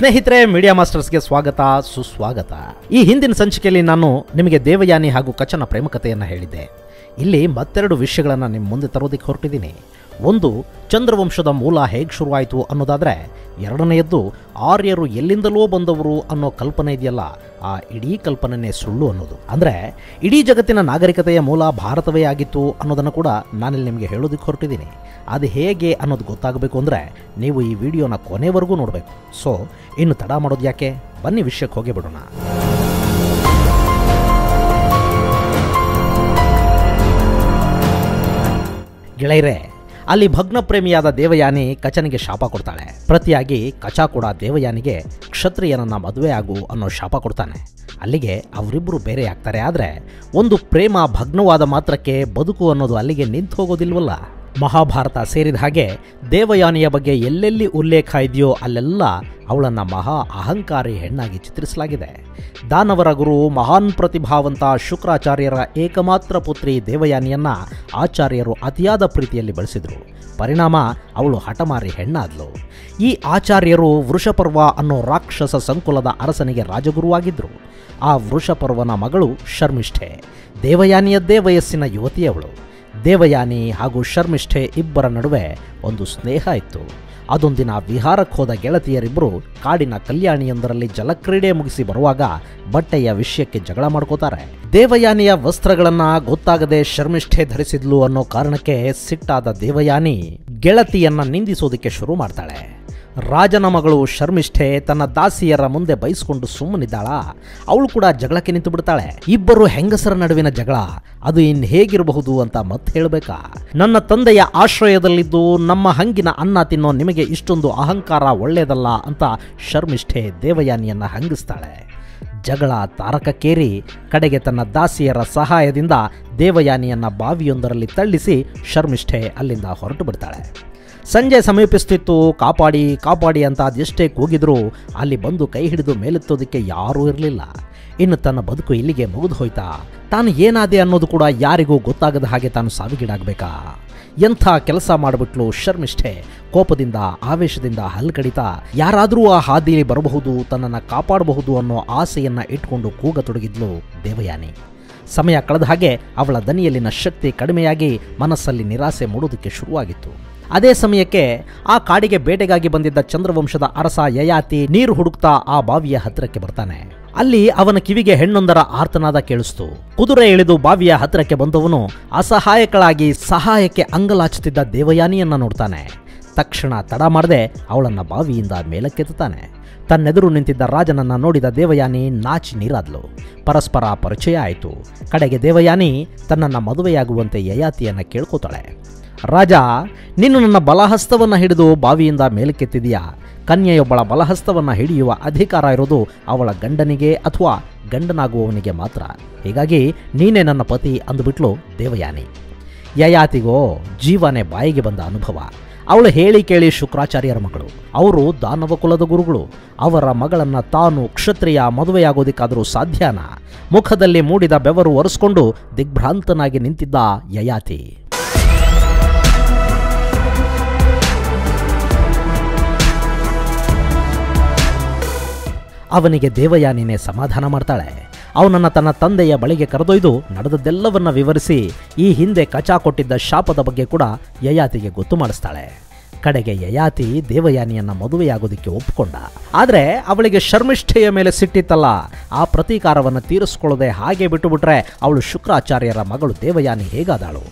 ಸ್ನೇಹಿತರೆ, media masters ಗೆ ಸ್ವಾಗತ ಸುಸ್ವಾಗತ. ಈ ಹಿಂದಿನ ಸಂಚಿಕೆಯಲ್ಲಿ ನಾನು ನಿಮಗೆ ದೇವಯಾನಿ ಹಾಗೂ ಕಚನ ಪ್ರೇಮ ಕಥೆಯನ್ನು ಹೇಳಿದ್ದೆ. ಇಲ್ಲಿ ಮತ್ತೆರಡು ವಿಷಯಗಳನ್ನು ನಿಮ್ಮ ಮುಂದೆ ತರೋದಕ್ಕೆ ಹೊರಟಿದ್ದೀನಿ. ಒಂದು, ಚಂದ್ರವಂಶದ ಮೂಲ ಹೇಗೆ ಶುರುವಾಯಿತು ಅನ್ನೋದಾದರೆ, ಎರಡನೆಯದ್ದು ಆರ್ಯರು ಎಲ್ಲಿಂದಲೋ ಬಂದವರು ಅನ್ನೋ ಕಲ್ಪನೆ ಇದೆಯಲ್ಲ, ಆ ಇಡೀ ಕಲ್ಪನೆಯೇ ಸುಳ್ಳು ಅನ್ನೋದು. ಅಂದರೆ ಇಡೀ ಜಗತ್ತಿನ ನಾಗರಿಕತೆಯ ಮೂಲ ಭಾರತವೇ ಆಗಿತ್ತು ಅನ್ನೋದನ್ನು ಕೂಡ ನಾನಿಲ್ಲಿ ನಿಮಗೆ ಹೇಳೋದಕ್ಕೆ ಹೊರಟಿದ್ದೀನಿ. ಅದು ಹೇಗೆ ಅನ್ನೋದು ಗೊತ್ತಾಗಬೇಕು ಅಂದರೆ ನೀವು ಈ ವಿಡಿಯೋನ ಕೊನೆವರೆಗೂ ನೋಡಬೇಕು. ಸೊ ಇನ್ನು ತಡ ಮಾಡೋದು ಯಾಕೆ, ಬನ್ನಿ ವಿಷಯಕ್ಕೆ ಹೋಗೇ ಬಿಡೋಣ. ಗೆಳೆಯರೇ, ಅಲ್ಲಿ ಭಗ್ನ ಪ್ರೇಮಿಯಾದ ದೇವಯಾನಿ ಕಚನಿಗೆ ಶಾಪ ಕೊಡ್ತಾಳೆ. ಪ್ರತಿಯಾಗಿ ಕಚ ಕೂಡ ದೇವಯಾನಿಗೆ ಕ್ಷತ್ರಿಯನನ್ನು ಮದುವೆ ಆಗು ಅನ್ನೋ ಶಾಪ ಕೊಡ್ತಾನೆ. ಅಲ್ಲಿಗೆ ಅವರಿಬ್ಬರು ಬೇರೆ ಆಗ್ತಾರೆ. ಆದರೆ ಒಂದು ಪ್ರೇಮ ಭಗ್ನವಾದ ಮಾತ್ರಕ್ಕೆ ಬದುಕು ಅನ್ನೋದು ಅಲ್ಲಿಗೆ ನಿಂತು ಹೋಗೋದಿಲ್ವಲ್ಲ. ಮಹಾಭಾರತ ಸೇರಿದ ಹಾಗೆ ದೇವಯಾನಿಯ ಬಗ್ಗೆ ಎಲ್ಲೆಲ್ಲಿ ಉಲ್ಲೇಖ ಇದೆಯೋ ಅಲ್ಲೆಲ್ಲ ಅವಳನ್ನು ಮಹಾ ಅಹಂಕಾರಿ ಹೆಣ್ಣಾಗಿ ಚಿತ್ರಿಸಲಾಗಿದೆ. ದಾನವರ ಗುರು ಮಹಾನ್ ಪ್ರತಿಭಾವಂತ ಶುಕ್ರಾಚಾರ್ಯರ ಏಕಮಾತ್ರ ಪುತ್ರಿ ದೇವಯಾನಿಯನ್ನು ಆಚಾರ್ಯರು ಅತಿಯಾದ ಪ್ರೀತಿಯಲ್ಲಿ ಬೆಳೆಸಿದರು. ಪರಿಣಾಮ ಅವಳು ಹಠಮಾರಿ ಹೆಣ್ಣಾದ್ಲು. ಈ ಆಚಾರ್ಯರು ವೃಷಪರ್ವ ಅನ್ನೋ ರಾಕ್ಷಸ ಸಂಕುಲದ ಅರಸನಿಗೆ ರಾಜಗುರುವಾಗಿದ್ದರು. ಆ ವೃಷಪರ್ವನ ಮಗಳು ಶರ್ಮಿಷ್ಠೆ, ದೇವಯಾನಿಯದ್ದೇ ವಯಸ್ಸಿನ ಯುವತಿಯವಳು. ದೇವಯಾನಿ ಹಾಗೂ ಶರ್ಮಿಷ್ಠೆ ಇಬ್ಬರ ನಡುವೆ ಒಂದು ಸ್ನೇಹ ಇತ್ತು. ಅದೊಂದಿನ ವಿಹಾರಕ್ಕೆ ಹೋದ ಗೆಳತಿಯರಿಬ್ಬರು ಕಾಡಿನ ಕಲ್ಯಾಣಿಯೊಂದರಲ್ಲಿ ಜಲಕ್ರೀಡೆ ಮುಗಿಸಿ ಬರುವಾಗ ಬಟ್ಟೆಯ ವಿಷಯಕ್ಕೆ ಜಗಳ ಮಾಡ್ಕೋತಾರೆ. ದೇವಯಾನಿಯ ವಸ್ತ್ರಗಳನ್ನು ಗೊತ್ತಾಗದೆ ಶರ್ಮಿಷ್ಠೆ ಧರಿಸಿದ್ಲು ಅನ್ನೋ ಕಾರಣಕ್ಕೆ ಸಿಟ್ಟಾದ ದೇವಯಾನಿ ಗೆಳತಿಯನ್ನು ನಿಂದಿಸೋದಕ್ಕೆ ಶುರು ಮಾಡ್ತಾಳೆ. ರಾಜನ ಮಗಳು ಶರ್ಮಿಷ್ಠೆ ತನ್ನ ದಾಸಿಯರ ಮುಂದೆ ಬಯಸ್ಕೊಂಡು ಸುಮ್ಮನಿದ್ದಾಳಾ, ಅವಳು ಕೂಡ ಜಗಳಕ್ಕೆ ನಿಂತು ಬಿಡ್ತಾಳೆ. ಇಬ್ಬರು ಹೆಂಗಸರ ನಡುವಿನ ಜಗಳ, ಅದು ಇನ್ನು ಹೇಗಿರಬಹುದು ಅಂತ ಮತ್ತೆ ಹೇಳಬೇಕಾ? ನನ್ನ ತಂದೆಯ ಆಶ್ರಯದಲ್ಲಿದ್ದು ನಮ್ಮ ಹಂಗಿನ ಅನ್ನ ತಿನ್ನೋ ನಿಮಗೆ ಇಷ್ಟೊಂದು ಅಹಂಕಾರ ಒಳ್ಳೆಯದಲ್ಲ ಅಂತ ಶರ್ಮಿಷ್ಠೆ ದೇವಯಾನಿಯನ್ನು ಹಂಗಿಸ್ತಾಳೆ. ಜಗಳ ತಾರಕಕ್ಕೇರಿ ಕಡೆಗೆ ತನ್ನ ದಾಸಿಯರ ಸಹಾಯದಿಂದ ದೇವಯಾನಿಯನ್ನು ಬಾವಿಯೊಂದರಲ್ಲಿ ತಳ್ಳಿಸಿ ಶರ್ಮಿಷ್ಠೆ ಅಲ್ಲಿಂದ ಹೊರಟು ಬಿಡ್ತಾಳೆ. ಸಂಜೆ ಸಮೀಪಿಸ್ತಿತ್ತು. ಕಾಪಾಡಿ ಕಾಪಾಡಿ ಅಂತ ಅದೆಷ್ಟೇ ಕೂಗಿದ್ರೂ ಅಲ್ಲಿ ಬಂದು ಕೈ ಹಿಡಿದು ಮೇಲೆತ್ತೋದಕ್ಕೆ ಯಾರೂ ಇರಲಿಲ್ಲ. ಇನ್ನು ತನ್ನ ಬದುಕು ಇಲ್ಲಿಗೆ ಮುಗಿದು ಹೋಯ್ತಾ, ತಾನು ಏನಾದೆ ಅನ್ನೋದು ಕೂಡ ಯಾರಿಗೂ ಗೊತ್ತಾಗದ ಹಾಗೆ ತಾನು ಸಾವಿಗೀಡಾಗಬೇಕಾ? ಎಂಥ ಕೆಲಸ ಮಾಡಿಬಿಟ್ಲು ಶರ್ಮಿಷ್ಠೆ. ಕೋಪದಿಂದ ಆವೇಶದಿಂದ ಹಲ್ಕಡಿತ, ಯಾರಾದರೂ ಆ ಹಾದಿಯಲ್ಲಿ ಬರಬಹುದು, ತನ್ನನ್ನು ಕಾಪಾಡಬಹುದು ಅನ್ನೋ ಆಸೆಯನ್ನು ಇಟ್ಕೊಂಡು ಕೂಗತೊಡಗಿದ್ಲು ದೇವಯಾನಿ. ಸಮಯ ಕಳೆದ ಹಾಗೆ ಅವಳ ದನಿಯಲ್ಲಿನ ಶಕ್ತಿ ಕಡಿಮೆಯಾಗಿ ಮನಸ್ಸಲ್ಲಿ ನಿರಾಸೆ ಮೂಡೋದಕ್ಕೆ ಶುರುವಾಗಿತ್ತು. ಅದೇ ಸಮಯಕ್ಕೆ ಆ ಕಾಡಿಗೆ ಬೇಟೆಗಾಗಿ ಬಂದಿದ್ದ ಚಂದ್ರವಂಶದ ಅರಸ ಯಯಾತಿ ನೀರು ಹುಡುಕ್ತಾ ಆ ಬಾವಿಯ ಹತ್ತಿರಕ್ಕೆ ಬರ್ತಾನೆ. ಅಲ್ಲಿ ಅವನ ಕಿವಿಗೆ ಹೆಣ್ಣೊಂದರ ಆರ್ತನಾದ ಕೇಳಿಸ್ತು. ಕುದುರೆ ಇಳಿದು ಬಾವಿಯ ಹತ್ತಿರಕ್ಕೆ ಬಂದವನು ಅಸಹಾಯಕಳಾಗಿ ಸಹಾಯಕ್ಕೆ ಅಂಗಲಾಚುತ್ತಿದ್ದ ದೇವಯಾನಿಯನ್ನು ನೋಡ್ತಾನೆ. ತಕ್ಷಣ ತಡ ಮಾಡದೆ ಅವಳನ್ನು ಬಾವಿಯಿಂದ ಮೇಲಕ್ಕೆತ್ತಾನೆ. ತನ್ನೆದುರು ನಿಂತಿದ್ದ ರಾಜನನ್ನು ನೋಡಿದ ದೇವಯಾನಿ ನಾಚಿ ನೀರಾದ್ಲು. ಪರಸ್ಪರ ಪರಿಚಯ ಆಯಿತು. ಕಡೆಗೆ ದೇವಯಾನಿ ತನ್ನನ್ನು ಮದುವೆಯಾಗುವಂತೆ ಯಯಾತಿಯನ್ನು ಕೇಳ್ಕೋತಾಳೆ. ರಾಜ, ನೀನು ನನ್ನ ಬಲಹಸ್ತವನ್ನು ಹಿಡಿದು ಬಾವಿಯಿಂದ ಮೇಲಕ್ಕೆತ್ತಿದೀಯಾ. ಕನ್ಯೆಯೊಬ್ಬಳ ಬಲಹಸ್ತವನ್ನು ಹಿಡಿಯುವ ಅಧಿಕಾರ ಇರೋದು ಅವಳ ಗಂಡನಿಗೆ ಅಥವಾ ಗಂಡನಾಗುವವನಿಗೆ ಮಾತ್ರ. ಹೀಗಾಗಿ ನೀನೇ ನನ್ನ ಪತಿ ಅಂದುಬಿಟ್ಲು ದೇವಯಾನಿ. ಯಯಾತಿಗೋ ಜೀವನೇ ಬಾಯಿಗೆ ಬಂದ ಅನುಭವ. ಅವಳು ಹೇಳಿ ಕೇಳಿ ಶುಕ್ರಾಚಾರ್ಯರ ಮಗಳು, ಅವರು ದಾನವ ಕುಲದ ಗುರುಗಳು. ಅವರ ಮಗಳನ್ನು ತಾನು ಕ್ಷತ್ರಿಯ ಮದುವೆಯಾಗೋದಕ್ಕಾದರೂ ಸಾಧ್ಯನಾ? ಮುಖದಲ್ಲಿ ಮೂಡಿದ ಬೆವರು ಒರೆಸ್ಕೊಂಡು ದಿಗ್ಭ್ರಾಂತನಾಗಿ ನಿಂತಿದ್ದ ಯಯಾತಿ. ಅವನಿಗೆ ದೇವಯಾನಿನೇ ಸಮಾಧಾನ ಮಾಡ್ತಾಳೆ. ಅವನನ್ನು ತನ್ನ ತಂದೆಯ ಬಳಿಗೆ ಕರೆದೊಯ್ದು ನಡೆದದ್ದೆಲ್ಲವನ್ನ ವಿವರಿಸಿ ಈ ಹಿಂದೆ ಕಚಾ ಕೊಟ್ಟಿದ್ದ ಶಾಪದ ಬಗ್ಗೆ ಕೂಡ ಯಯಾತಿಗೆ ಗೊತ್ತು ಮಾಡಿಸ್ತಾಳೆ. ಕಡೆಗೆ ಯಯಾತಿ ದೇವಯಾನಿಯನ್ನು ಮದುವೆಯಾಗೋದಕ್ಕೆ ಒಪ್ಪಿಕೊಂಡ. ಆದರೆ ಅವಳಿಗೆ ಶರ್ಮಿಷ್ಠೆಯ ಮೇಲೆ ಸಿಟ್ಟಿತ್ತಲ್ಲ, ಆ ಪ್ರತೀಕಾರವನ್ನು ತೀರಿಸ್ಕೊಳ್ಳದೆ ಹಾಗೆ ಬಿಟ್ಟುಬಿಟ್ರೆ ಅವಳು ಶುಕ್ರಾಚಾರ್ಯರ ಮಗಳು ದೇವಯಾನಿ ಹೇಗಾದಳು?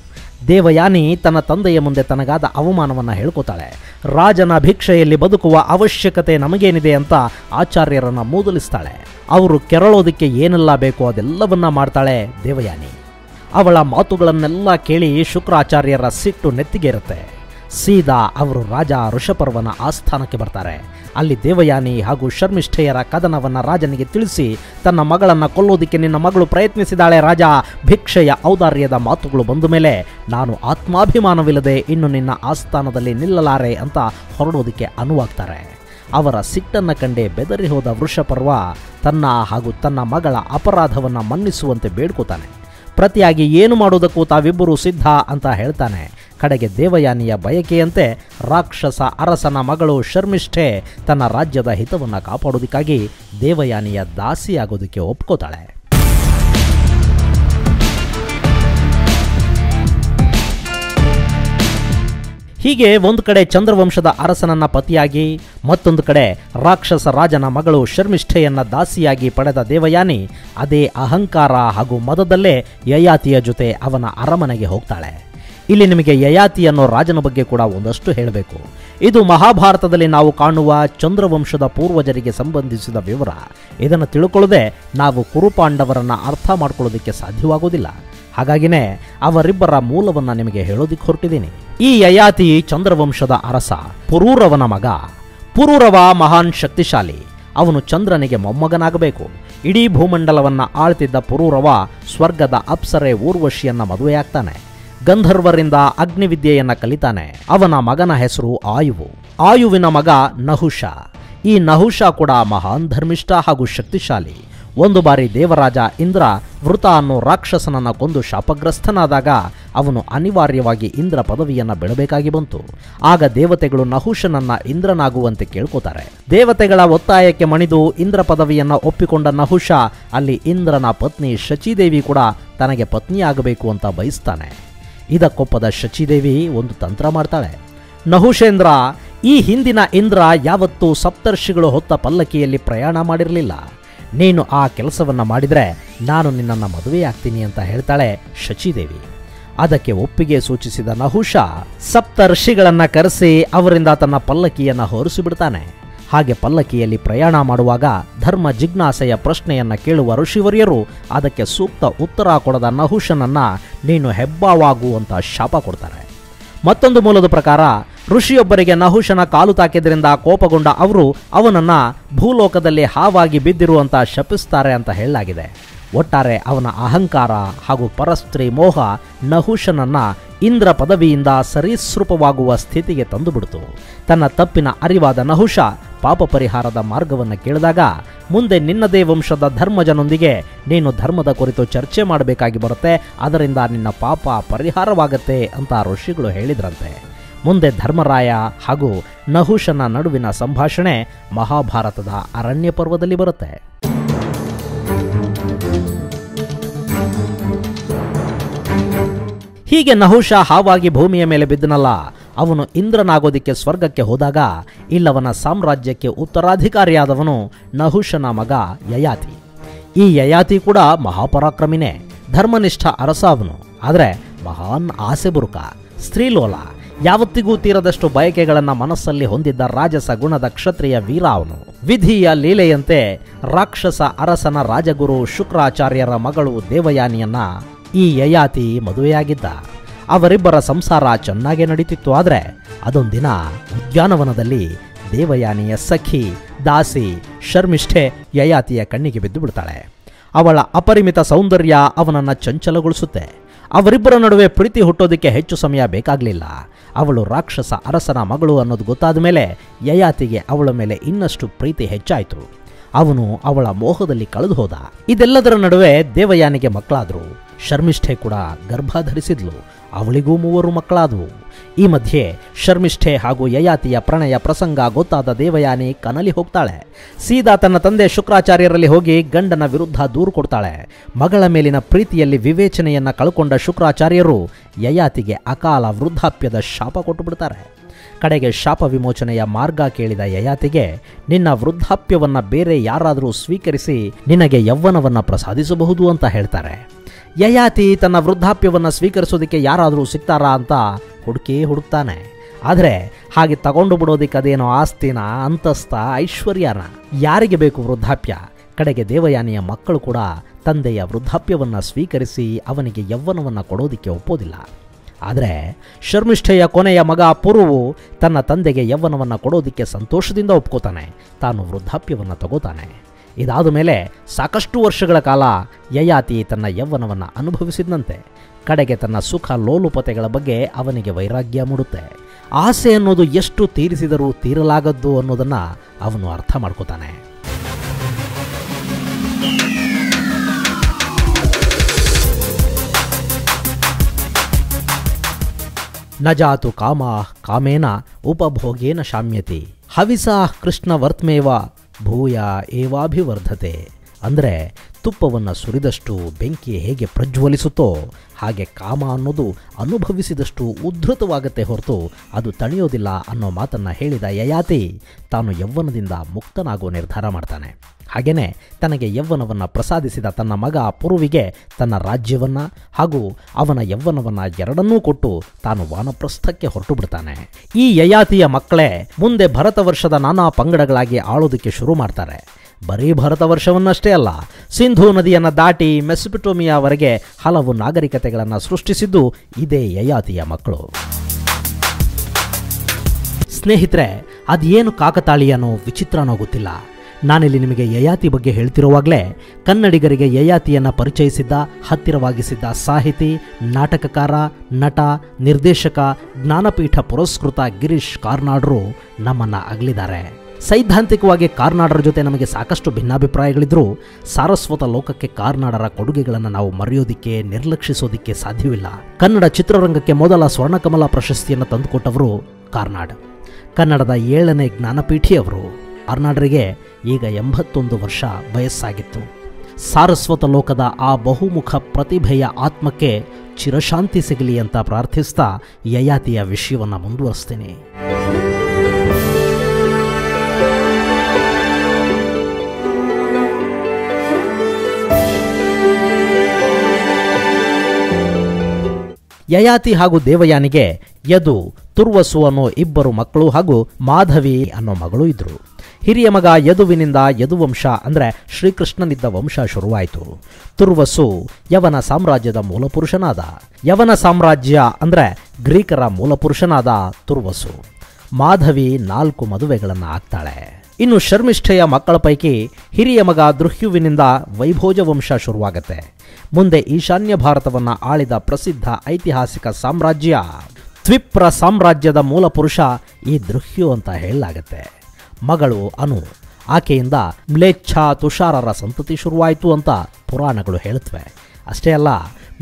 ದೇವಯಾನಿ ತನ್ನ ತಂದೆಯ ಮುಂದೆ ತನಗಾದ ಅವಮಾನವನ್ನು ಹೇಳ್ಕೋತಾಳೆ. ರಾಜನ ಭಿಕ್ಷೆಯಲ್ಲಿ ಬದುಕುವ ಅವಶ್ಯಕತೆ ನಮಗೇನಿದೆ ಅಂತ ಆಚಾರ್ಯರನ್ನು ಮೂದಲಿಸ್ತಾಳೆ. ಅವರು ಕೆರಳೋದಕ್ಕೆ ಏನೆಲ್ಲ ಬೇಕೋ ಅದೆಲ್ಲವನ್ನ ಮಾಡ್ತಾಳೆ ದೇವಯಾನಿ. ಅವಳ ಮಾತುಗಳನ್ನೆಲ್ಲ ಕೇಳಿ ಶುಕ್ರಾಚಾರ್ಯರ ಸಿಟ್ಟು ನೆತ್ತಿಗೇರುತ್ತೆ. ಸೀದಾ ಅವರು ರಾಜ ಋಷಪರ್ವನ ಆಸ್ಥಾನಕ್ಕೆ ಬರ್ತಾರೆ. ಅಲ್ಲಿ ದೇವಯಾನಿ ಹಾಗೂ ಶರ್ಮಿಷ್ಠೆಯರ ಕದನವನ್ನು ರಾಜನಿಗೆ ತಿಳಿಸಿ, ತನ್ನ ಮಗಳನ್ನು ಕೊಲ್ಲೋದಕ್ಕೆ ನಿನ್ನ ಮಗಳು ಪ್ರಯತ್ನಿಸಿದಾಳೆ ರಾಜ, ಭಿಕ್ಷೆಯ ಔದಾರ್ಯದ ಮಾತುಗಳು ಬಂದ ಮೇಲೆ ನಾನು ಆತ್ಮಾಭಿಮಾನವಿಲ್ಲದೆ ಇನ್ನು ನಿನ್ನ ಆಸ್ಥಾನದಲ್ಲಿ ನಿಲ್ಲಲಾರೆ ಅಂತ ಹೊರಡೋದಕ್ಕೆ ಅನುವಾಗ್ತಾರೆ. ಅವರ ಸಿಟ್ಟನ್ನು ಕಂಡೇ ಬೆದರಿ ಹೋದ ವೃಷಪರ್ವ ತನ್ನ ಹಾಗೂ ತನ್ನ ಮಗಳ ಅಪರಾಧವನ್ನು ಮನ್ನಿಸುವಂತೆ ಬೇಡ್ಕೋತಾನೆ. ಪ್ರತಿಯಾಗಿ ಏನು ಮಾಡೋದಕ್ಕೂ ತಾವಿಬ್ಬರೂ ಸಿದ್ಧ ಅಂತ ಹೇಳ್ತಾನೆ. ಕಡೆಗೆ ದೇವಯಾನಿಯ ಬಯಕೆಯಂತೆ ರಾಕ್ಷಸ ಅರಸನ ಮಗಳು ಶರ್ಮಿಷ್ಠೆ ತನ್ನ ರಾಜ್ಯದ ಹಿತವನ್ನು ಕಾಪಾಡೋದಕ್ಕಾಗಿ ದೇವಯಾನಿಯ ದಾಸಿಯಾಗೋದಕ್ಕೆ ಒಪ್ಕೋತಾಳೆ. ಹೀಗೆ ಒಂದು ಕಡೆ ಚಂದ್ರವಂಶದ ಅರಸನನ್ನ ಪತಿಯಾಗಿ ಮತ್ತೊಂದು ಕಡೆ ರಾಕ್ಷಸ ರಾಜನ ಮಗಳು ಶರ್ಮಿಷ್ಠೆಯನ್ನ ದಾಸಿಯಾಗಿ ಪಡೆದ ದೇವಯಾನಿ ಅದೇ ಅಹಂಕಾರ ಹಾಗೂ ಮದದಲ್ಲೇ ಯಯಾತಿಯ ಜೊತೆ ಅವನ ಅರಮನೆಗೆ ಹೋಗ್ತಾಳೆ. ಇಲ್ಲಿ ನಿಮಗೆ ಯಯಾತಿ ಅನ್ನೋ ರಾಜನ ಬಗ್ಗೆ ಕೂಡ ಒಂದಷ್ಟು ಹೇಳಬೇಕು. ಇದು ಮಹಾಭಾರತದಲ್ಲಿ ನಾವು ಕಾಣುವ ಚಂದ್ರವಂಶದ ಪೂರ್ವಜರಿಗೆ ಸಂಬಂಧಿಸಿದ ವಿವರ. ಇದನ್ನು ತಿಳ್ಕೊಳ್ಳದೆ ನಾವು ಕುರುಪಾಂಡವರನ್ನು ಅರ್ಥ ಮಾಡ್ಕೊಳ್ಳೋದಕ್ಕೆ ಸಾಧ್ಯವಾಗೋದಿಲ್ಲ. ಹಾಗಾಗಿನೇ ಅವರಿಬ್ಬರ ಮೂಲವನ್ನು ನಿಮಗೆ ಹೇಳೋದಿಕ್ಕೆ ಹೊರಟಿದ್ದೀನಿ. ಈ ಯಯಾತಿ ಚಂದ್ರವಂಶದ ಅರಸ ಪುರೂರವನ ಮಗ. ಪುರೂರವ ಮಹಾನ್ ಶಕ್ತಿಶಾಲಿ, ಅವನು ಚಂದ್ರನಿಗೆ ಮೊಮ್ಮಗನಾಗಬೇಕು. ಇಡೀ ಭೂಮಂಡಲವನ್ನು ಆಳ್ತಿದ್ದ ಪುರೂರವ ಸ್ವರ್ಗದ ಅಪ್ಸರೆ ಊರ್ವಶಿಯನ್ನು ಮದುವೆಯಾಗ್ತಾನೆ. ಗಂಧರ್ವರಿಂದ ಅಗ್ನಿವಿದ್ಯೆಯನ್ನು ಕಲಿತಾನೆ. ಅವನ ಮಗನ ಹೆಸರು ಆಯುವು. ಆಯುವಿನ ಮಗ ನಹುಷ. ಈ ನಹುಷ ಕೂಡ ಮಹಾನ್ ಧರ್ಮಿಷ್ಠ ಹಾಗೂ ಶಕ್ತಿಶಾಲಿ. ಒಂದು ಬಾರಿ ದೇವರಾಜ ಇಂದ್ರ ವೃತ ಅನ್ನೋ ರಾಕ್ಷಸನನ್ನು ಕೊಂದು ಶಾಪಗ್ರಸ್ತನಾದಾಗ ಅವನು ಅನಿವಾರ್ಯವಾಗಿ ಇಂದ್ರ ಪದವಿಯನ್ನು ಬಿಡಬೇಕಾಗಿ ಬಂತು. ಆಗ ದೇವತೆಗಳು ನಹುಷನನ್ನು ಇಂದ್ರನಾಗುವಂತೆ ಕೇಳ್ಕೋತಾರೆ. ದೇವತೆಗಳ ಒತ್ತಾಯಕ್ಕೆ ಮಣಿದು ಇಂದ್ರ ಪದವಿಯನ್ನು ಒಪ್ಪಿಕೊಂಡ ನಹುಷ ಅಲ್ಲಿ ಇಂದ್ರನ ಪತ್ನಿ ಶಚಿದೇವಿ ಕೂಡ ತನಗೆ ಪತ್ನಿಯಾಗಬೇಕು ಅಂತ ಬಯಸ್ತಾನೆ. ಇದಕ್ಕೊಪ್ಪದ ಶಚಿದೇವಿ ಒಂದು ತಂತ್ರ ಮಾಡ್ತಾಳೆ. ನಹುಷೇಂದ್ರ, ಈ ಹಿಂದಿನ ಇಂದ್ರ ಯಾವತ್ತೂ ಸಪ್ತರ್ಷಿಗಳು ಹೊತ್ತ ಪಲ್ಲಕ್ಕಿಯಲ್ಲಿ ಪ್ರಯಾಣ ಮಾಡಿರಲಿಲ್ಲ. ನೀನು ಆ ಕೆಲಸವನ್ನು ಮಾಡಿದರೆ ನಾನು ನಿನ್ನನ್ನು ಮದುವೆಯಾಗ್ತೀನಿ ಅಂತ ಹೇಳ್ತಾಳೆ ಶಚಿದೇವಿ. ಅದಕ್ಕೆ ಒಪ್ಪಿಗೆ ಸೂಚಿಸಿದ ನಹುಷ ಸಪ್ತರ್ಷಿಗಳನ್ನು ಕರೆಸಿ ಅವರಿಂದ ತನ್ನ ಪಲ್ಲಕ್ಕಿಯನ್ನು ಹೊರಿಸಿಬಿಡ್ತಾನೆ. ಹಾಗೆ ಪಲ್ಲಕ್ಕಿಯಲ್ಲಿ ಪ್ರಯಾಣ ಮಾಡುವಾಗ ಧರ್ಮ ಜಿಜ್ಞಾಸೆಯ ಪ್ರಶ್ನೆಯನ್ನು ಕೇಳುವ ಋಷಿವರ್ಯರು ಅದಕ್ಕೆ ಸೂಕ್ತ ಉತ್ತರ ಕೊಡದ ನಹುಷನನ್ನು ನೀನು ಹೆಬ್ಬಾವಾಗುವಂಥ ಶಾಪ ಕೊಡ್ತಾರೆ. ಮತ್ತೊಂದು ಮೂಲದ ಪ್ರಕಾರ ಋಷಿಯೊಬ್ಬರಿಗೆ ನಹುಷನ ಕಾಲು ತಾಕಿದ್ರಿಂದ ಕೋಪಗೊಂಡ ಅವರು ಅವನನ್ನು ಭೂಲೋಕದಲ್ಲಿ ಹಾವಾಗಿ ಬಿದ್ದಿರುವಂಥ ಶಪಿಸ್ತಾರೆ ಅಂತ ಹೇಳಲಾಗಿದೆ. ಒಟ್ಟಾರೆ ಅವನ ಅಹಂಕಾರ ಹಾಗೂ ಪರಸ್ತ್ರೀ ಮೋಹ ನಹುಷನನ್ನು ಇಂದ್ರ ಪದವಿಯಿಂದ ಸರಿಸೃಪವಾಗುವ ಸ್ಥಿತಿಗೆ ತಂದುಬಿಡ್ತು. ತನ್ನ ತಪ್ಪಿನ ಅರಿವಾದ ನಹುಷ ಪಾಪ ಪರಿಹಾರದ ಮಾರ್ಗವನ್ನು ಕೇಳಿದಾಗ ಮುಂದೆ ನಿನ್ನದೇ ವಂಶದ ಧರ್ಮಜನೊಂದಿಗೆ ನೀನು ಧರ್ಮದ ಕುರಿತು ಚರ್ಚೆ ಮಾಡಬೇಕಾಗಿ ಬರುತ್ತೆ, ಅದರಿಂದ ನಿನ್ನ ಪಾಪ ಪರಿಹಾರವಾಗತ್ತೆ ಅಂತ ಋಷಿಗಳು ಹೇಳಿದ್ರಂತೆ. ಮುಂದೆ ಧರ್ಮರಾಯ ಹಾಗೂ ನಹುಷನ ನಡುವಿನ ಸಂಭಾಷಣೆ ಮಹಾಭಾರತದ ಅರಣ್ಯ ಪರ್ವದಲ್ಲಿ ಬರುತ್ತೆ. ಹೀಗೆ ನಹುಷ ಹಾವಾಗಿ ಭೂಮಿಯ ಮೇಲೆ ಬಿದ್ದನಲ್ಲ, ಅವನು ಇಂದ್ರನಾಗೋದಿಕ್ಕೆ ಸ್ವರ್ಗಕ್ಕೆ ಹೋದಾಗ ಇಲ್ಲವನ ಸಾಮ್ರಾಜ್ಯಕ್ಕೆ ಉತ್ತರಾಧಿಕಾರಿಯಾದವನು ನಹುಷನ ಮಗ ಯಯಾತಿ. ಈ ಯಯಾತಿ ಕೂಡ ಮಹಾಪರಾಕ್ರಮಿನೇ, ಧರ್ಮನಿಷ್ಠ ಅರಸ ಅವನು. ಆದರೆ ಮಹಾನ್ ಆಸೆಬುರುಕ, ಸ್ತ್ರೀಲೋಲ, ಯಾವತ್ತಿಗೂ ತೀರದಷ್ಟು ಬಯಕೆಗಳನ್ನು ಮನಸ್ಸಲ್ಲಿ ಹೊಂದಿದ್ದ ರಾಜಸ ಗುಣದ ಕ್ಷತ್ರಿಯ ವೀರ ಅವನು. ವಿಧಿಯ ಲೀಲೆಯಂತೆ ರಾಕ್ಷಸ ಅರಸನ ರಾಜಗುರು ಶುಕ್ರಾಚಾರ್ಯರ ಮಗಳು ದೇವಯಾನಿಯನ್ನ ಈ ಯಯಾತಿ ಮದುವೆಯಾಗಿದ್ದ. ಅವರಿಬ್ಬರ ಸಂಸಾರ ಚೆನ್ನಾಗೇ ನಡೀತಿತ್ತು. ಆದರೆ ಅದೊಂದಿನ ಉದ್ಯಾನವನದಲ್ಲಿ ದೇವಯಾನಿಯ ಸಖಿ ದಾಸಿ ಶರ್ಮಿಷ್ಠೆ ಯಯಾತಿಯ ಕಣ್ಣಿಗೆ ಬಿದ್ದು ಬಿಡ್ತಾಳೆ. ಅವಳ ಅಪರಿಮಿತ ಸೌಂದರ್ಯ ಅವನನ್ನು ಚಂಚಲಗೊಳಿಸುತ್ತೆ. ಅವರಿಬ್ಬರ ನಡುವೆ ಪ್ರೀತಿ ಹುಟ್ಟೋದಕ್ಕೆ ಹೆಚ್ಚು ಸಮಯ ಬೇಕಾಗಲಿಲ್ಲ. ಅವಳು ರಾಕ್ಷಸ ಅರಸನ ಮಗಳು ಅನ್ನೋದು ಗೊತ್ತಾದ ಮೇಲೆ ಯಯಾತಿಗೆ ಅವಳ ಮೇಲೆ ಇನ್ನಷ್ಟು ಪ್ರೀತಿ ಹೆಚ್ಚಾಯಿತು. ಅವನು ಅವಳ ಮೋಹದಲ್ಲಿ ಕಳೆದು ಹೋದ. ಇದೆಲ್ಲದರ ನಡುವೆ ದೇವಯಾನಿಗೆ ಮಕ್ಕಳಾದರು. ಶರ್ಮಿಷ್ಠೆ ಕೂಡ ಗರ್ಭ ಧರಿಸಿದ್ಲು. ಅವಳಿಗೂ 3 ಮಕ್ಕಳಾದವು. ಈ ಮಧ್ಯೆ ಶರ್ಮಿಷ್ಠೆ ಹಾಗೂ ಯಯಾತಿಯ ಪ್ರಣಯ ಪ್ರಸಂಗ ಗೊತ್ತಾದ ದೇವಯಾನಿ ಕನಲಿ ಹೋಗ್ತಾಳೆ. ಸೀದಾ ತನ್ನ ತಂದೆ ಶುಕ್ರಾಚಾರ್ಯರಲ್ಲಿ ಹೋಗಿ ಗಂಡನ ವಿರುದ್ಧ ದೂರು ಕೊಡ್ತಾಳೆ. ಮಗಳ ಮೇಲಿನ ಪ್ರೀತಿಯಲ್ಲಿ ವಿವೇಚನೆಯನ್ನು ಕಳ್ಕೊಂಡ ಶುಕ್ರಾಚಾರ್ಯರು ಯಯಾತಿಗೆ ಅಕಾಲ ವೃದ್ಧಾಪ್ಯದ ಶಾಪ ಕೊಟ್ಟುಬಿಡ್ತಾರೆ. ಕಡೆಗೆ ಶಾಪ ವಿಮೋಚನೆಯ ಮಾರ್ಗ ಕೇಳಿದ ಯಯಾತಿಗೆ, ನಿನ್ನ ವೃದ್ಧಾಪ್ಯವನ್ನು ಬೇರೆ ಯಾರಾದರೂ ಸ್ವೀಕರಿಸಿ ನಿನಗೆ ಯೌವನವನ್ನು ಪ್ರಸಾದಿಸಬಹುದು ಅಂತ ಹೇಳ್ತಾರೆ. ಯಯಾತಿ ತನ್ನ ವೃದ್ಧಾಪ್ಯವನ್ನು ಸ್ವೀಕರಿಸೋದಕ್ಕೆ ಯಾರಾದರೂ ಸಿಗ್ತಾರಾ ಅಂತ ಹುಡುಕಿ ಹುಡುಕ್ತಾನೆ. ಆದರೆ ಹಾಗೆ ತಗೊಂಡು ಬಿಡೋದಕ್ಕೆ ಅದೇನೋ ಆಸ್ತಿನ, ಅಂತಸ್ಥ, ಐಶ್ವರ್ಯನ ಯಾರಿಗೆ ಬೇಕು ವೃದ್ಧಾಪ್ಯ? ಕಡೆಗೆ ದೇವಯಾನಿಯ ಮಕ್ಕಳು ಕೂಡ ತಂದೆಯ ವೃದ್ಧಾಪ್ಯವನ್ನು ಸ್ವೀಕರಿಸಿ ಅವನಿಗೆ ಯೌವನವನ್ನು ಕೊಡೋದಕ್ಕೆ ಒಪ್ಪೋದಿಲ್ಲ. ಆದರೆ ಶರ್ಮಿಷ್ಠೆಯ ಕೊನೆಯ ಮಗ ಪುರುವು ತನ್ನ ತಂದೆಗೆ ಯೌವನವನ್ನು ಕೊಡೋದಕ್ಕೆ ಸಂತೋಷದಿಂದ ಒಪ್ಕೋತಾನೆ. ತಾನು ವೃದ್ಧಾಪ್ಯವನ್ನು ತಗೋತಾನೆ. ಇದಾದ ಮೇಲೆ ಸಾಕಷ್ಟು ವರ್ಷಗಳ ಕಾಲ ಯಯಾತಿ ತನ್ನ ಯೌವನವನ್ನು ಅನುಭವಿಸಿದಂತೆ. ಕಡೆಗೆ ತನ್ನ ಸುಖ ಲೋಲುಪತೆಗಳ ಬಗ್ಗೆ ಅವನಿಗೆ ವೈರಾಗ್ಯ ಮೂಡುತ್ತೆ. ಆಸೆ ಅನ್ನೋದು ಎಷ್ಟು ತೀರಿಸಿದರೂ ತೀರಲಾಗದ್ದು ಅನ್ನೋದನ್ನು ಅವನು ಅರ್ಥ ಮಾಡ್ಕೋತಾನೆ. न जातु कामा कामेन उपभोगेन शाम्यति हविसा कृष्णवर्त्मेव भूय एवाभिवर्धते। ಅಂದರೆ ತುಪ್ಪವನ್ನು ಸುರಿದಷ್ಟು ಬೆಂಕಿ ಹೇಗೆ ಪ್ರಜ್ವಲಿಸುತ್ತೋ ಹಾಗೆ ಕಾಮ ಅನ್ನೋದು ಅನುಭವಿಸಿದಷ್ಟು ಉದ್ಧೃತವಾಗುತ್ತೆ ಹೊರತು ಅದು ತಣಿಯೋದಿಲ್ಲ ಅನ್ನೋ ಮಾತನ್ನು ಹೇಳಿದ ಯಯಾತಿ ತಾನು ಯೌವನದಿಂದ ಮುಕ್ತನಾಗೋ ನಿರ್ಧಾರ ಮಾಡ್ತಾನೆ. ಹಾಗೆಯೇ ತನಗೆ ಯೌವನವನ್ನು ಪ್ರಸಾದಿಸಿದ ತನ್ನ ಮಗ ಪುರುವಿಗೆ ತನ್ನ ರಾಜ್ಯವನ್ನು ಹಾಗೂ ಅವನ ಯೌವನವನ್ನು ಎರಡನ್ನೂ ಕೊಟ್ಟು ತಾನು ವಾನಪ್ರಸ್ಥಕ್ಕೆ ಹೊರಟು ಬಿಡ್ತಾನೆ. ಈ ಯಯಾತಿಯ ಮಕ್ಕಳೇ ಮುಂದೆ ಭರತವರ್ಷದ ನಾನಾ ಪಂಗಡಗಳಾಗಿ ಆಳೋದಕ್ಕೆ ಶುರು ಮಾಡ್ತಾರೆ. ಬರೀ ಭಾರತವರ್ಷವನ್ನಷ್ಟೇ ಅಲ್ಲ, ಸಿಂಧೂ ನದಿಯನ್ನು ದಾಟಿ ಮೆಸೊಪಟೋಮಿಯಾವರೆಗೆ ಹಲವು ನಾಗರಿಕತೆಗಳನ್ನು ಸೃಷ್ಟಿಸಿದ್ದು ಇದೇ ಯಯಾತಿಯ ಮಕ್ಕಳು. ಸ್ನೇಹಿತರೆ, ಅದೇನು ಕಾಕತಾಳೀಯನೋ ವಿಚಿತ್ರನೋ ಗೊತ್ತಿಲ್ಲ, ನಾನಿಲ್ಲಿ ನಿಮಗೆ ಯಯಾತಿ ಬಗ್ಗೆ ಹೇಳ್ತಿರುವಾಗಲೇ ಕನ್ನಡಿಗರಿಗೆ ಯಯಾತಿಯನ್ನು ಪರಿಚಯಿಸಿದ್ದ, ಹತ್ತಿರವಾಗಿಸಿದ್ದ ಸಾಹಿತಿ, ನಾಟಕಕಾರ, ನಟ, ನಿರ್ದೇಶಕ, ಜ್ಞಾನಪೀಠ ಪುರಸ್ಕೃತ ಗಿರೀಶ್ ಕಾರ್ನಾಡ್ರು ನಮ್ಮನ್ನು ಅಗಲಿದ್ದಾರೆ. ಸೈದ್ಧಾಂತಿಕವಾಗಿ ಕಾರ್ನಾಡರ ಜೊತೆ ನಮಗೆ ಸಾಕಷ್ಟು ಭಿನ್ನಾಭಿಪ್ರಾಯಗಳಿದ್ದರೂ ಸಾರಸ್ವತ ಲೋಕಕ್ಕೆ ಕಾರ್ನಾಡರ ಕೊಡುಗೆಗಳನ್ನು ನಾವು ಮರೆಯೋದಿಕ್ಕೆ, ನಿರ್ಲಕ್ಷಿಸೋದಿಕ್ಕೆ ಸಾಧ್ಯವಿಲ್ಲ. ಕನ್ನಡ ಚಿತ್ರರಂಗಕ್ಕೆ ಮೊದಲ ಸ್ವರ್ಣಕಮಲ ಪ್ರಶಸ್ತಿಯನ್ನು ತಂದುಕೊಟ್ಟವರು ಕಾರ್ನಾಡ್. ಕನ್ನಡದ 7ನೇ ಜ್ಞಾನಪೀಠಿಯವರು. ಕಾರ್ನಾಡರಿಗೆ ಈಗ 81 ವರ್ಷ ವಯಸ್ಸಾಗಿತ್ತು. ಸಾರಸ್ವತ ಲೋಕದ ಆ ಬಹುಮುಖ ಪ್ರತಿಭೆಯ ಆತ್ಮಕ್ಕೆ ಚಿರಶಾಂತಿ ಸಿಗಲಿ ಅಂತ ಪ್ರಾರ್ಥಿಸ್ತಾ ಯಯಾತಿಯ ವಿಷಯವನ್ನು ಮುಂದುವರಿಸ್ತೀನಿ. ಯಯಾತಿ ಹಾಗೂ ದೇವಯಾನಿಗೆ ಯದು, ತುರ್ವಸು ಅನ್ನೋ ಇಬ್ಬರು ಮಕ್ಕಳು ಹಾಗೂ ಮಾಧವಿ ಅನ್ನೋ ಮಗಳು ಇದ್ದರು. ಹಿರಿಯ ಮಗ ಯದುವಿನಿಂದ ಯದುವಂಶ ಅಂದರೆ ಶ್ರೀಕೃಷ್ಣನಿದ್ದ ವಂಶ ಶುರುವಾಯಿತು. ತುರ್ವಸು ಯವನ ಸಾಮ್ರಾಜ್ಯದ ಮೂಲಪುರುಷನಾದ, ಯವನ ಸಾಮ್ರಾಜ್ಯ ಅಂದರೆ ಗ್ರೀಕರ ಮೂಲಪುರುಷನಾದ ತುರ್ವಸು. ಮಾಧವಿ 4 ಮದುವೆಗಳನ್ನು ಆಗ್ತಾಳೆ. ಇನ್ನು ಶರ್ಮಿಷ್ಠೆಯ ಮಕ್ಕಳ ಪೈಕಿ ಹಿರಿಯ ಮಗ ದೃಹ್ಯುವಿನಿಂದ ವೈಭೋಜ ವಂಶ ಶುರುವಾಗತ್ತೆ. ಮುಂದೆ ಈಶಾನ್ಯ ಭಾರತವನ್ನು ಆಳಿದ ಪ್ರಸಿದ್ಧ ಐತಿಹಾಸಿಕ ಸಾಮ್ರಾಜ್ಯ ದ್ವಿಪ್ರ ಸಾಮ್ರಾಜ್ಯದ ಮೂಲಪುರುಷ ಈ ದೃಹ್ಯು ಅಂತ ಹೇಳಲಾಗತ್ತೆ. ಮಗಳು ಅನು, ಆಕೆಯಿಂದ ಮ್ಲೇಚ್ಛಾ ತುಷಾರರ ಸಂತತಿ ಶುರುವಾಯಿತು ಅಂತ ಪುರಾಣಗಳು ಹೇಳುತ್ತವೆ. ಅಷ್ಟೇ ಅಲ್ಲ,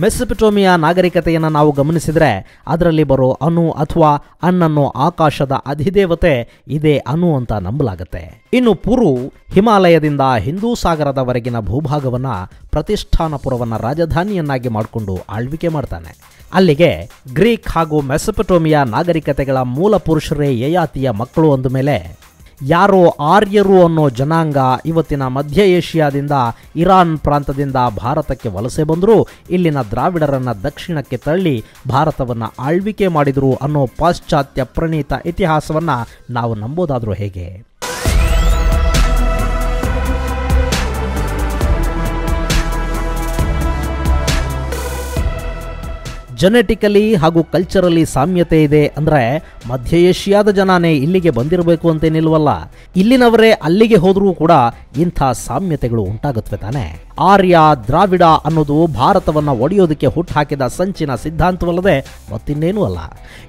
ಮೆಸೊಪಟೋಮಿಯಾ ನಾಗರಿಕತೆಯನ್ನು ನಾವು ಗಮನಿಸಿದರೆ ಅದರಲ್ಲಿ ಬರೋ ಅನು ಅಥವಾ ಅನ್ನನ್ನು ಆಕಾಶದ ಅಧಿದೇವತೆ ಇದೇ ಅನು ಅಂತ ನಂಬಲಾಗುತ್ತೆ. ಇನ್ನು ಪುರು ಹಿಮಾಲಯದಿಂದ ಹಿಂದೂ ಸಾಗರದವರೆಗಿನ ಭೂಭಾಗವನ್ನು ಪ್ರತಿಷ್ಠಾನಪುರವನ್ನು ರಾಜಧಾನಿಯನ್ನಾಗಿ ಮಾಡಿಕೊಂಡು ಆಳ್ವಿಕೆ ಮಾಡ್ತಾನೆ. ಅಲ್ಲಿಗೆ ಗ್ರೀಕ್ ಹಾಗೂ ಮೆಸೊಪಟೋಮಿಯಾ ನಾಗರಿಕತೆಗಳ ಮೂಲ ಪುರುಷರೇ ಯಯಾತಿಯ ಮಕ್ಕಳು ಅಂದಮೇಲೆ ಯಾರೋ ಆರ್ಯರು ಅನ್ನೋ ಜನಾಂಗ ಇವತ್ತಿನ ಮಧ್ಯ ಏಷ್ಯಾದಿಂದ, ಇರಾನ್ ಪ್ರಾಂತದಿಂದ ಭಾರತಕ್ಕೆ ವಲಸೆ ಬಂದರೂ ಇಲ್ಲಿನ ದ್ರಾವಿಡರನ್ನು ದಕ್ಷಿಣಕ್ಕೆ ತಳ್ಳಿ ಭಾರತವನ್ನು ಆಳ್ವಿಕೆ ಮಾಡಿದರು ಅನ್ನೋ ಪಾಶ್ಚಾತ್ಯ ಪ್ರಣೀತ ಇತಿಹಾಸವನ್ನು ನಾವು ನಂಬೋದಾದರೂ ಹೇಗೆ? ಜೆನೆಟಿಕಲಿ ಹಾಗೂ ಕಲ್ಚರಲಿ ಸಾಮ್ಯತೆ ಇದೆ ಅಂದರೆ ಮಧ್ಯ ಏಷ್ಯಾದ ಜನನೇ ಇಲ್ಲಿಗೆ ಬಂದಿರಬೇಕು ಅಂತೇನಿಲ್ವಲ್ಲ, ಇಲ್ಲಿನವರೇ ಅಲ್ಲಿಗೆ ಹೋದರೂ ಕೂಡ ಇಂಥ ಸಾಮ್ಯತೆಗಳು ಉಂಟಾಗುತ್ತವೆ ತಾನೆ. ಆರ್ಯ, ದ್ರಾವಿಡ ಅನ್ನೋದು ಭಾರತವನ್ನು ಒಡೆಯೋದಕ್ಕೆ ಹುಟ್ಟಾಕಿದ ಸಂಚಿನ ಸಿದ್ಧಾಂತವಲ್ಲದೆ ಮತ್ತಿನ್ನೇನೂ ಅಲ್ಲ.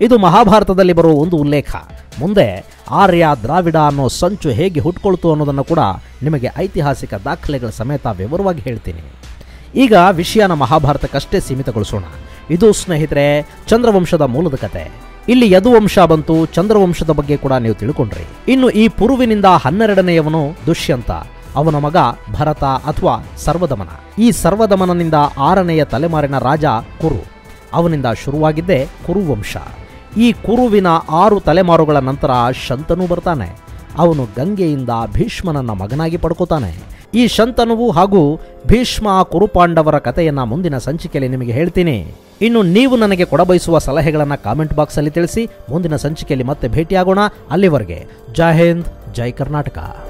ಇದು ಮಹಾಭಾರತದಲ್ಲಿ ಬರೋ ಒಂದು ಉಲ್ಲೇಖ. ಮುಂದೆ ಆರ್ಯ, ದ್ರಾವಿಡ ಅನ್ನೋ ಸಂಚು ಹೇಗೆ ಹುಟ್ಕೊಳ್ತು ಅನ್ನೋದನ್ನು ಕೂಡ ನಿಮಗೆ ಐತಿಹಾಸಿಕ ದಾಖಲೆಗಳ ಸಮೇತ ವಿವರವಾಗಿ ಹೇಳ್ತೀನಿ. ಈಗ ವಿಷಯನ ಮಹಾಭಾರತಕ್ಕಷ್ಟೇ ಸೀಮಿತಗೊಳಿಸೋಣ. ಇದು ಸ್ನೇಹಿತರೆ ಚಂದ್ರವಂಶದ ಮೂಲದ ಕತೆ. ಇಲ್ಲಿ ಯದುವಂಶ ಬಂತು, ಚಂದ್ರವಂಶದ ಬಗ್ಗೆ ಕೂಡ ನೀವು ತಿಳ್ಕೊಂಡ್ರಿ. ಇನ್ನು ಈ ಪುರುವಿನಿಂದ 12ನೆಯವನು ದುಷ್ಯಂತ, ಅವನ ಮಗ ಭರತ ಅಥವಾ ಸರ್ವದಮನ. ಈ ಸರ್ವದಮನನಿಂದ 6ನೇ ತಲೆಮಾರಿನ ರಾಜ ಕುರು, ಅವನಿಂದ ಶುರುವಾಗಿದ್ದೇ ಕುರುವಂಶ. ಈ ಕುರುವಿನ 6 ತಲೆಮಾರುಗಳ ನಂತರ ಶಂತನು ಬರ್ತಾನೆ. ಅವನು ಗಂಗೆಯಿಂದ ಭೀಷ್ಮನನ್ನ ಮಗನಾಗಿ ಪಡ್ಕೋತಾನೆ. ಈ ಶಂತನುವು ಹಾಗೂ ಭೀಷ್ಮ ಕುರುಪಾಂಡವರ ಕಥೆಯನ್ನು ಮುಂದಿನ ಸಂಚಿಕೆಯಲ್ಲಿ ನಿಮಗೆ ಹೇಳ್ತೀನಿ. ಇನ್ನು ನೀವು ನನಗೆ ಕೊಡಬಯಸುವ ಸಲಹೆಗಳನ್ನು ಕಾಮೆಂಟ್ ಬಾಕ್ಸಲ್ಲಿ ತಿಳಿಸಿ. ಮುಂದಿನ ಸಂಚಿಕೆಯಲ್ಲಿ ಮತ್ತೆ ಭೇಟಿಯಾಗೋಣ. ಅಲ್ಲಿವರೆಗೆ ಜೈ ಹಿಂದ್, ಜೈ ಕರ್ನಾಟಕ.